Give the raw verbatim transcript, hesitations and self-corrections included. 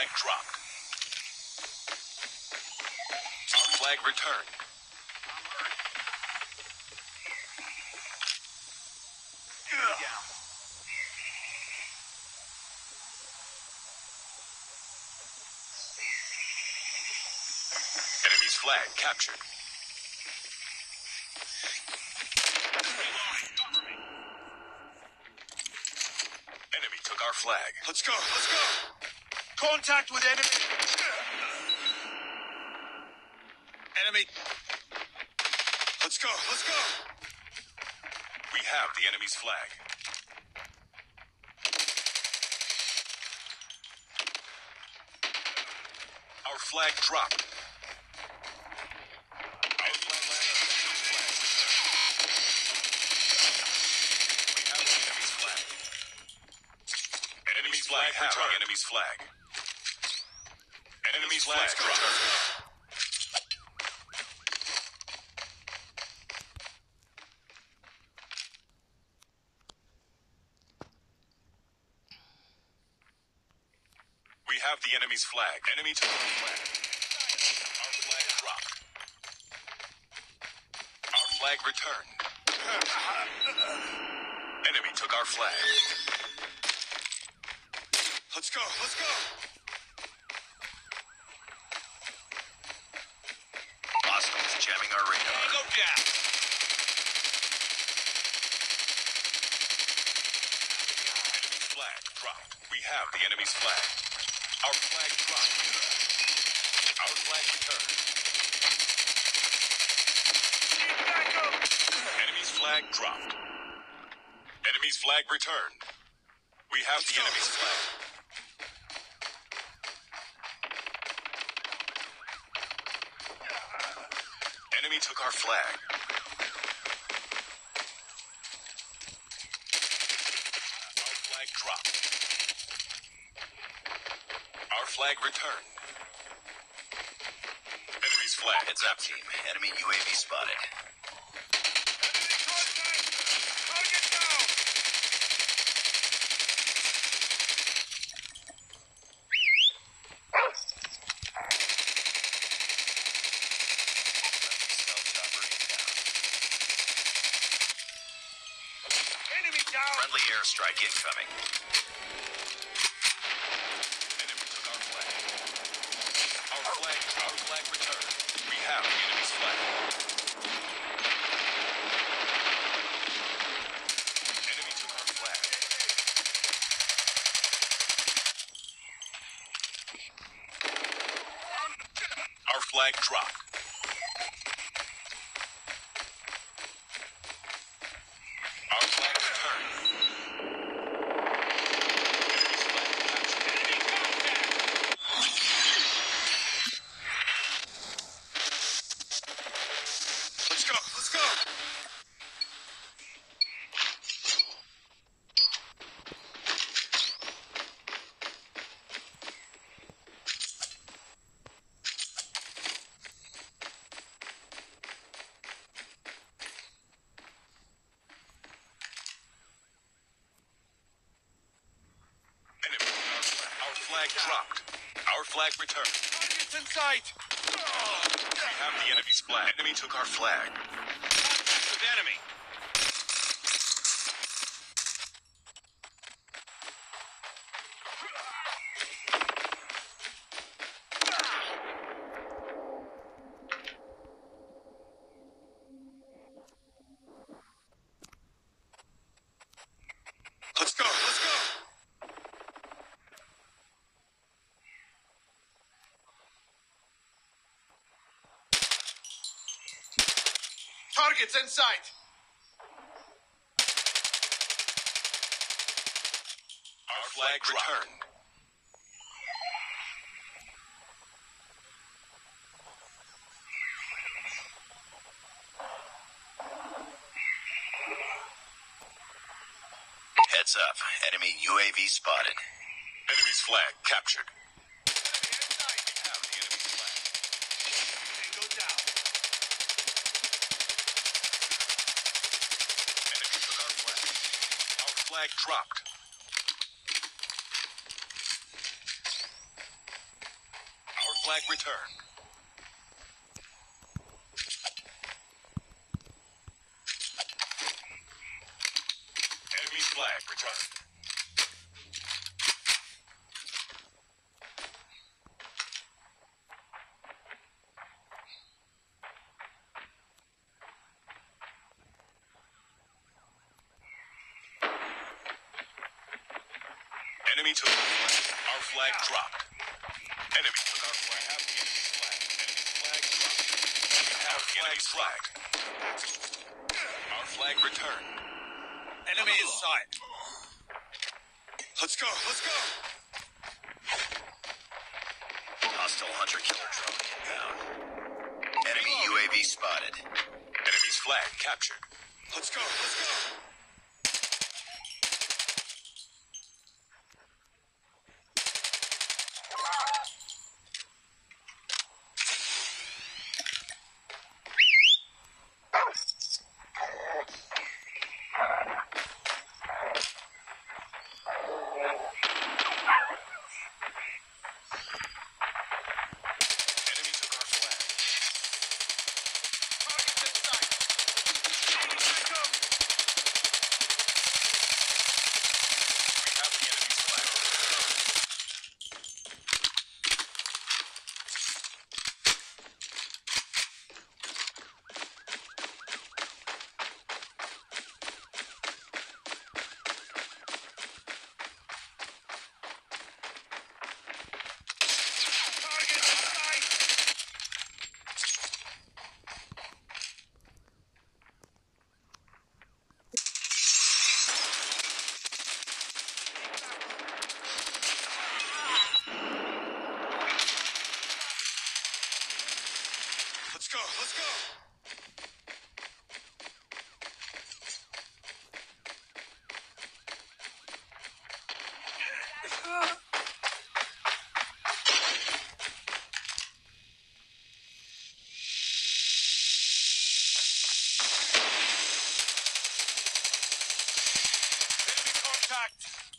Flag dropped. Flag returned. Enemy's flag captured. Enemy took our flag. Let's go, let's go. Contact with enemy. Enemy. Let's go, let's go. We have the enemy's flag. Flag drop. Enemy's flag. Enemy's flag. Enemy's flag drop. We have the enemy's flag. Enemy to our flag. Our flag dropped. Our flag returned. Enemy took our flag. Let's go, let's go. Hostiles jamming our radar. Go down. Enemy's flag dropped. We have the enemy's flag. Our flag dropped. Our flag returned. Get back up. Enemy's flag dropped. Enemy's flag returned. We have the enemy's flag. Enemy took our flag. Our flag dropped. Flag returned. Enemy's flag. Heads up, team. Enemy U A V spotted. Enemy down. Friendly airstrike incoming. Flag drop. Our flag returned. Enemy's flag captured. Enemy contact. Let's go, let's go. Flag dropped. Our flag returned. Target's in sight. We have the enemy's flag. Enemy took our flag. Contact with enemy. Target's in sight. Our flag returned. Heads up. Enemy U A V spotted. Enemy's flag captured. Flag dropped. flag returned. Enemy flag returned. Enemy took our flag. Our flag dropped. Enemy took our flag. Have the enemy flag. Enemy flag dropped. Our flag flagged. Our flag returned. Enemy in sight. Let's go. Let's go. Hostile hunter killer drone inbound. Enemy U A V spotted. Enemy's flag captured. Let's go. Let's go. Let's go. Enemy contact.